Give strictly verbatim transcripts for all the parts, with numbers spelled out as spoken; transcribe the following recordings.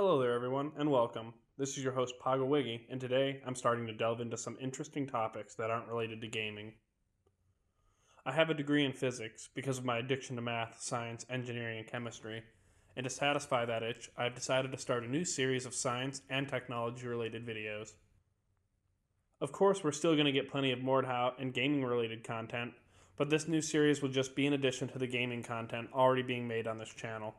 Hello there everyone, and welcome. This is your host Paga Wiggy, and today I'm starting to delve into some interesting topics that aren't related to gaming. I have a degree in physics because of my addiction to math, science, engineering, and chemistry, and to satisfy that itch, I've decided to start a new series of science and technology-related videos. Of course, we're still going to get plenty of Mordhau and gaming-related content, but this new series will just be in addition to the gaming content already being made on this channel.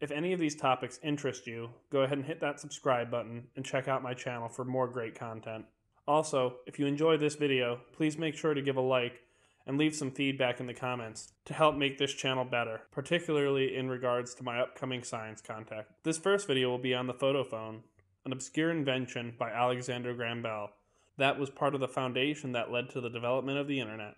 If any of these topics interest you, go ahead and hit that subscribe button and check out my channel for more great content. Also, if you enjoy this video, please make sure to give a like and leave some feedback in the comments to help make this channel better, particularly in regards to my upcoming science content. This first video will be on the Photophone, an obscure invention by Alexander Graham Bell that was part of the foundation that led to the development of the internet.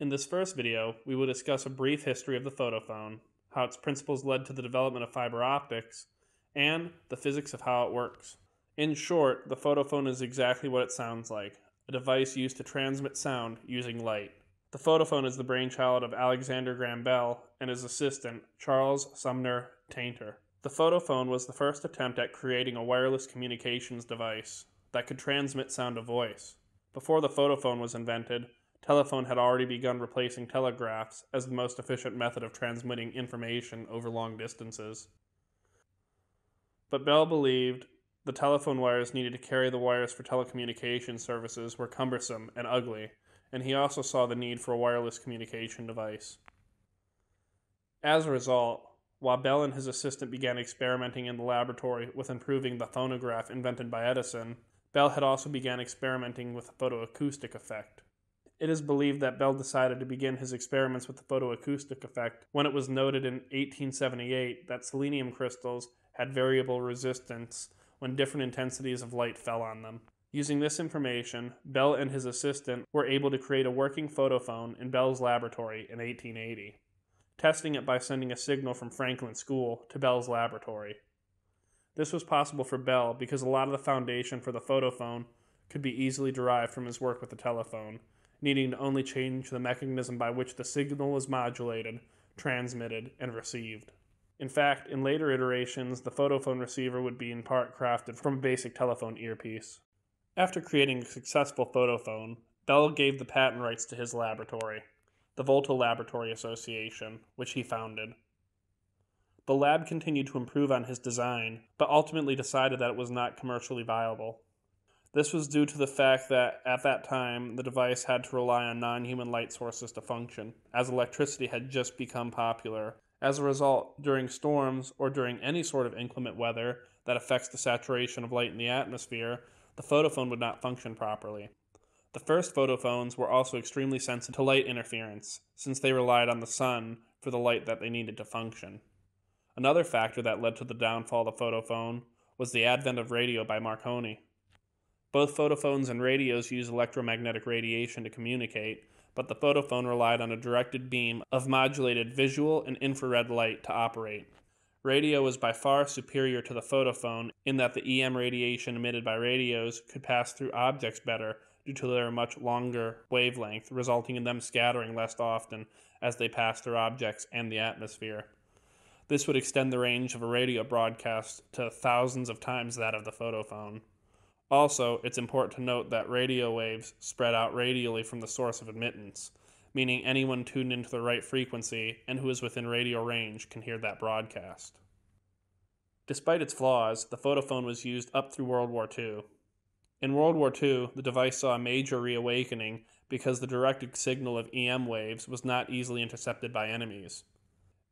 In this first video, we will discuss a brief history of the Photophone, how its principles led to the development of fiber optics, and the physics of how it works. In short, the photophone is exactly what it sounds like, a device used to transmit sound using light. The photophone is the brainchild of Alexander Graham Bell and his assistant, Charles Sumner Tainter. The photophone was the first attempt at creating a wireless communications device that could transmit sound to voice. Before the photophone was invented, telephone had already begun replacing telegraphs as the most efficient method of transmitting information over long distances. But Bell believed the telephone wires needed to carry the wires for telecommunication services were cumbersome and ugly, and he also saw the need for a wireless communication device. As a result, while Bell and his assistant began experimenting in the laboratory with improving the phonograph invented by Edison, Bell had also began experimenting with the photoacoustic effect. It is believed that Bell decided to begin his experiments with the photoacoustic effect when it was noted in eighteen seventy-eight that selenium crystals had variable resistance when different intensities of light fell on them. Using this information, Bell and his assistant were able to create a working photophone in Bell's laboratory in eighteen eighty, testing it by sending a signal from Franklin School to Bell's laboratory. This was possible for Bell because a lot of the foundation for the photophone could be easily derived from his work with the telephone, needing to only change the mechanism by which the signal was modulated, transmitted, and received. In fact, in later iterations, the photophone receiver would be in part crafted from a basic telephone earpiece. After creating a successful photophone, Bell gave the patent rights to his laboratory, the Volta Laboratory Association, which he founded. The lab continued to improve on his design, but ultimately decided that it was not commercially viable. This was due to the fact that, at that time, the device had to rely on non-human light sources to function, as electricity had just become popular. As a result, during storms, or during any sort of inclement weather that affects the saturation of light in the atmosphere, the photophone would not function properly. The first photophones were also extremely sensitive to light interference, since they relied on the sun for the light that they needed to function. Another factor that led to the downfall of the photophone was the advent of radio by Marconi. Both photophones and radios use electromagnetic radiation to communicate, but the photophone relied on a directed beam of modulated visual and infrared light to operate. Radio was by far superior to the photophone in that the E M radiation emitted by radios could pass through objects better due to their much longer wavelength, resulting in them scattering less often as they pass through objects and the atmosphere. This would extend the range of a radio broadcast to thousands of times that of the photophone. Also, it's important to note that radio waves spread out radially from the source of admittance, meaning anyone tuned into the right frequency and who is within radio range can hear that broadcast. Despite its flaws, the photophone was used up through World War Two. In World War Two, the device saw a major reawakening because the directed signal of E M waves was not easily intercepted by enemies.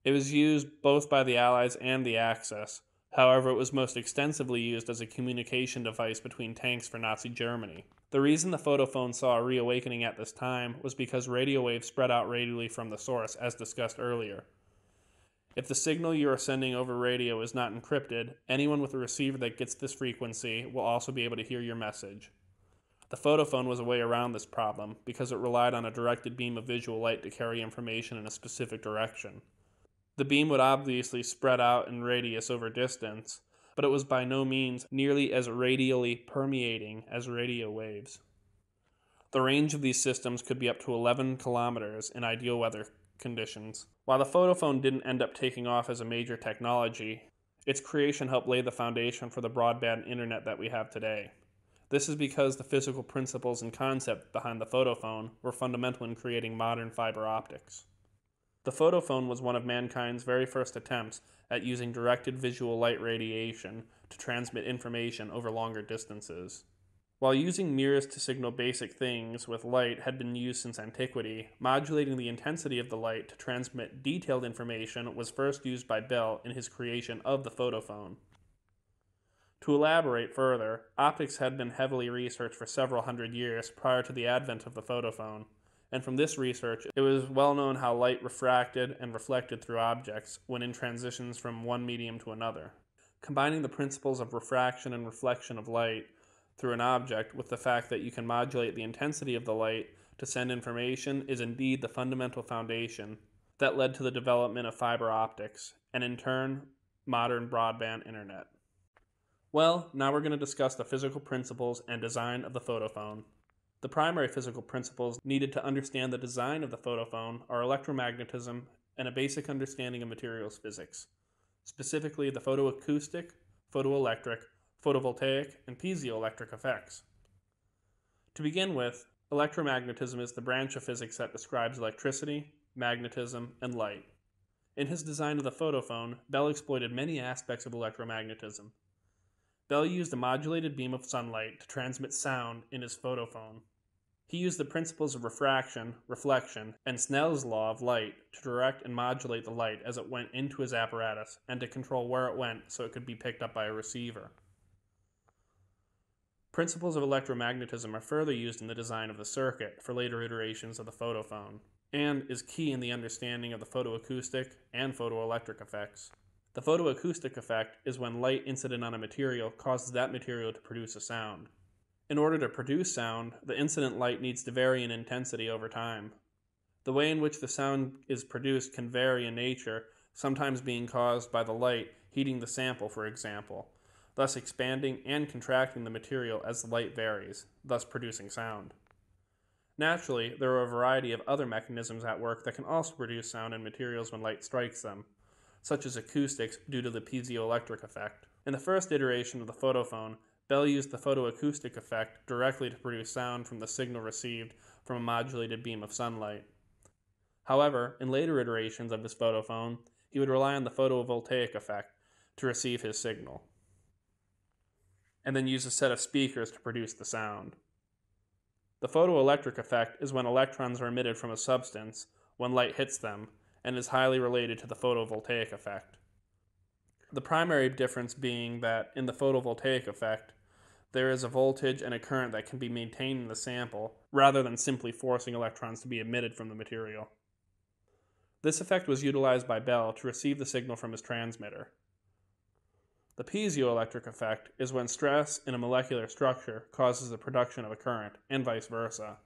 It was used both by the Allies and the Axis. However, it was most extensively used as a communication device between tanks for Nazi Germany. The reason the photophone saw a reawakening at this time was because radio waves spread out radially from the source, as discussed earlier. If the signal you are sending over radio is not encrypted, anyone with a receiver that gets this frequency will also be able to hear your message. The photophone was a way around this problem because it relied on a directed beam of visual light to carry information in a specific direction. The beam would obviously spread out in radius over distance, but it was by no means nearly as radially permeating as radio waves. The range of these systems could be up to eleven kilometers in ideal weather conditions. While the photophone didn't end up taking off as a major technology, Its creation helped lay the foundation for the broadband internet that we have today. This is because the physical principles and concept behind the photophone were fundamental in creating modern fiber optics. The photophone was one of mankind's very first attempts at using directed visual light radiation to transmit information over longer distances. While using mirrors to signal basic things with light had been used since antiquity, modulating the intensity of the light to transmit detailed information was first used by Bell in his creation of the photophone. To elaborate further, optics had been heavily researched for several hundred years prior to the advent of the photophone, and from this research it was well known how light refracted and reflected through objects when in transitions from one medium to another. Combining the principles of refraction and reflection of light through an object with the fact that you can modulate the intensity of the light to send information is indeed the fundamental foundation that led to the development of fiber optics, and in turn, modern broadband internet. Well, now we're going to discuss the physical principles and design of the photophone. The primary physical principles needed to understand the design of the photophone are electromagnetism and a basic understanding of materials physics, specifically the photoacoustic, photoelectric, photovoltaic, and piezoelectric effects. To begin with, electromagnetism is the branch of physics that describes electricity, magnetism, and light. In his design of the photophone, Bell exploited many aspects of electromagnetism. Bell used a modulated beam of sunlight to transmit sound in his photophone. He used the principles of refraction, reflection, and Snell's law of light to direct and modulate the light as it went into his apparatus and to control where it went so it could be picked up by a receiver. Principles of electromagnetism are further used in the design of the circuit for later iterations of the photophone, and is key in the understanding of the photoacoustic and photoelectric effects. The photoacoustic effect is when light incident on a material causes that material to produce a sound. In order to produce sound, the incident light needs to vary in intensity over time. The way in which the sound is produced can vary in nature, sometimes being caused by the light heating the sample, for example, thus expanding and contracting the material as the light varies, thus producing sound. Naturally, there are a variety of other mechanisms at work that can also produce sound in materials when light strikes them, such as acoustics due to the piezoelectric effect. In the first iteration of the photophone, Bell used the photoacoustic effect directly to produce sound from the signal received from a modulated beam of sunlight. However, in later iterations of his photophone, he would rely on the photovoltaic effect to receive his signal, and then use a set of speakers to produce the sound. The photoelectric effect is when electrons are emitted from a substance when light hits them, and is highly related to the photovoltaic effect. The primary difference being that in the photovoltaic effect, there is a voltage and a current that can be maintained in the sample, rather than simply forcing electrons to be emitted from the material. This effect was utilized by Bell to receive the signal from his transmitter. The piezoelectric effect is when stress in a molecular structure causes the production of a current, and vice versa.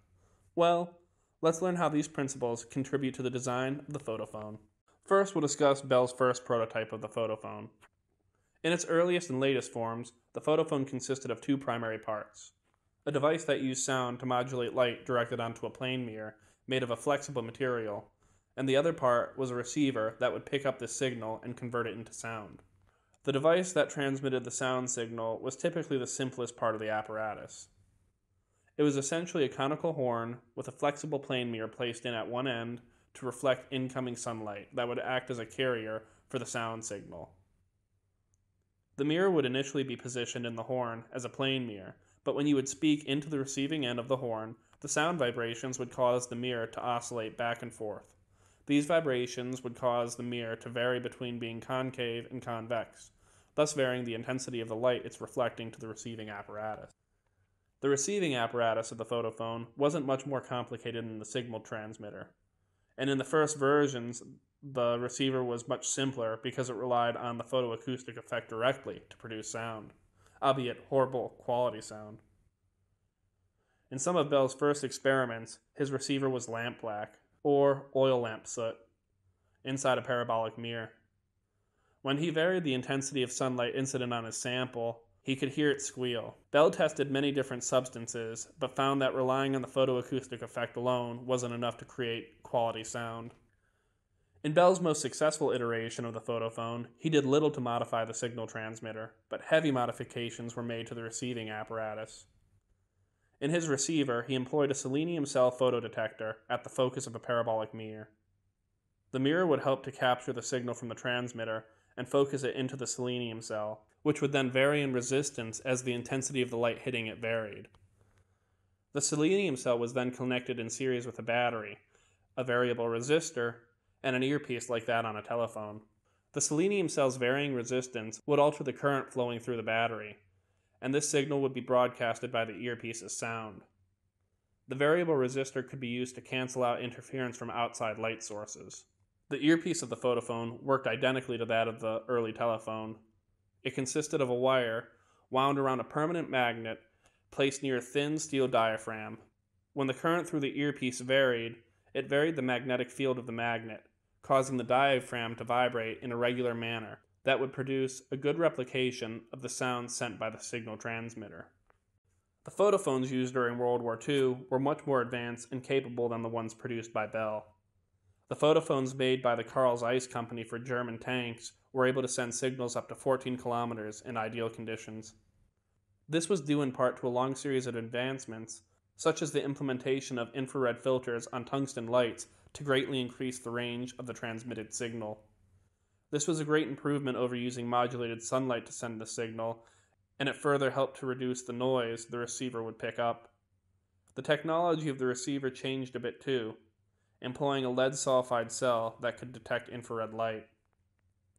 Well, let's learn how these principles contribute to the design of the photophone. First, we'll discuss Bell's first prototype of the photophone. In its earliest and latest forms, the photophone consisted of two primary parts. A device that used sound to modulate light directed onto a plane mirror made of a flexible material, and the other part was a receiver that would pick up this signal and convert it into sound. The device that transmitted the sound signal was typically the simplest part of the apparatus. It was essentially a conical horn with a flexible plane mirror placed in at one end to reflect incoming sunlight that would act as a carrier for the sound signal. The mirror would initially be positioned in the horn as a plane mirror, but when you would speak into the receiving end of the horn, the sound vibrations would cause the mirror to oscillate back and forth. These vibrations would cause the mirror to vary between being concave and convex, thus varying the intensity of the light it's reflecting to the receiving apparatus. The receiving apparatus of the photophone wasn't much more complicated than the signal transmitter, and in the first versions, the receiver was much simpler because it relied on the photoacoustic effect directly to produce sound, albeit horrible quality sound. In some of Bell's first experiments, his receiver was lamp black, or oil lamp soot, inside a parabolic mirror. When he varied the intensity of sunlight incident on his sample, he could hear it squeal. Bell tested many different substances, but found that relying on the photoacoustic effect alone wasn't enough to create quality sound. In Bell's most successful iteration of the photophone, he did little to modify the signal transmitter, but heavy modifications were made to the receiving apparatus. In his receiver, he employed a selenium cell photodetector at the focus of a parabolic mirror. The mirror would help to capture the signal from the transmitter and focus it into the selenium cell, which would then vary in resistance as the intensity of the light hitting it varied. The selenium cell was then connected in series with a battery, a variable resistor, and an earpiece like that on a telephone. The selenium cell's varying resistance would alter the current flowing through the battery, and this signal would be broadcasted by the earpiece as sound. The variable resistor could be used to cancel out interference from outside light sources. The earpiece of the photophone worked identically to that of the early telephone. It consisted of a wire wound around a permanent magnet placed near a thin steel diaphragm. When the current through the earpiece varied, it varied the magnetic field of the magnet, causing the diaphragm to vibrate in a regular manner that would produce a good replication of the sound sent by the signal transmitter. The photophones used during World War Two were much more advanced and capable than the ones produced by Bell. The photophones made by the Carl Zeiss Company for German tanks were able to send signals up to fourteen kilometers in ideal conditions. This was due in part to a long series of advancements, such as the implementation of infrared filters on tungsten lights to greatly increase the range of the transmitted signal. This was a great improvement over using modulated sunlight to send the signal, and it further helped to reduce the noise the receiver would pick up. The technology of the receiver changed a bit too, employing a lead sulfide cell that could detect infrared light.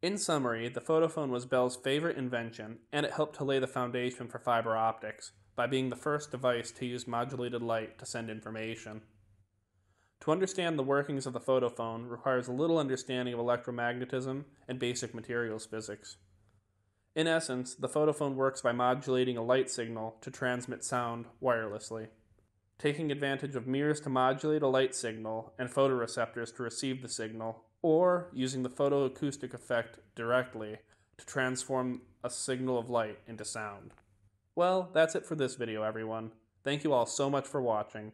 In summary, the photophone was Bell's favorite invention, and it helped to lay the foundation for fiber optics by being the first device to use modulated light to send information. To understand the workings of the photophone requires a little understanding of electromagnetism and basic materials physics. In essence, the photophone works by modulating a light signal to transmit sound wirelessly, taking advantage of mirrors to modulate a light signal and photoreceptors to receive the signal, or using the photoacoustic effect directly to transform a signal of light into sound. Well, that's it for this video, everyone. Thank you all so much for watching.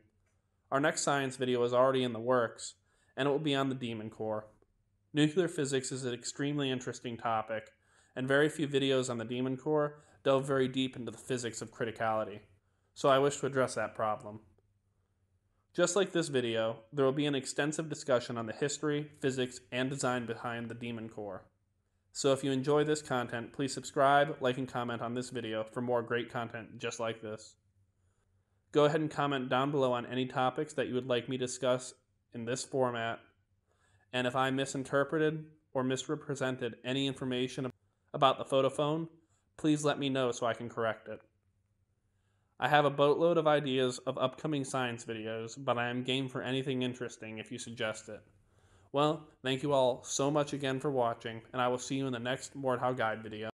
Our next science video is already in the works, and it will be on the Demon Core. Nuclear physics is an extremely interesting topic, and very few videos on the Demon Core delve very deep into the physics of criticality, so I wish to address that problem. Just like this video, there will be an extensive discussion on the history, physics, and design behind the Demon Core. So if you enjoy this content, please subscribe, like, and comment on this video for more great content just like this. Go ahead and comment down below on any topics that you would like me to discuss in this format. And if I misinterpreted or misrepresented any information about the photophone, please let me know so I can correct it. I have a boatload of ideas of upcoming science videos, but I am game for anything interesting if you suggest it. Well, thank you all so much again for watching, and I will see you in the next Mordhau Guide video.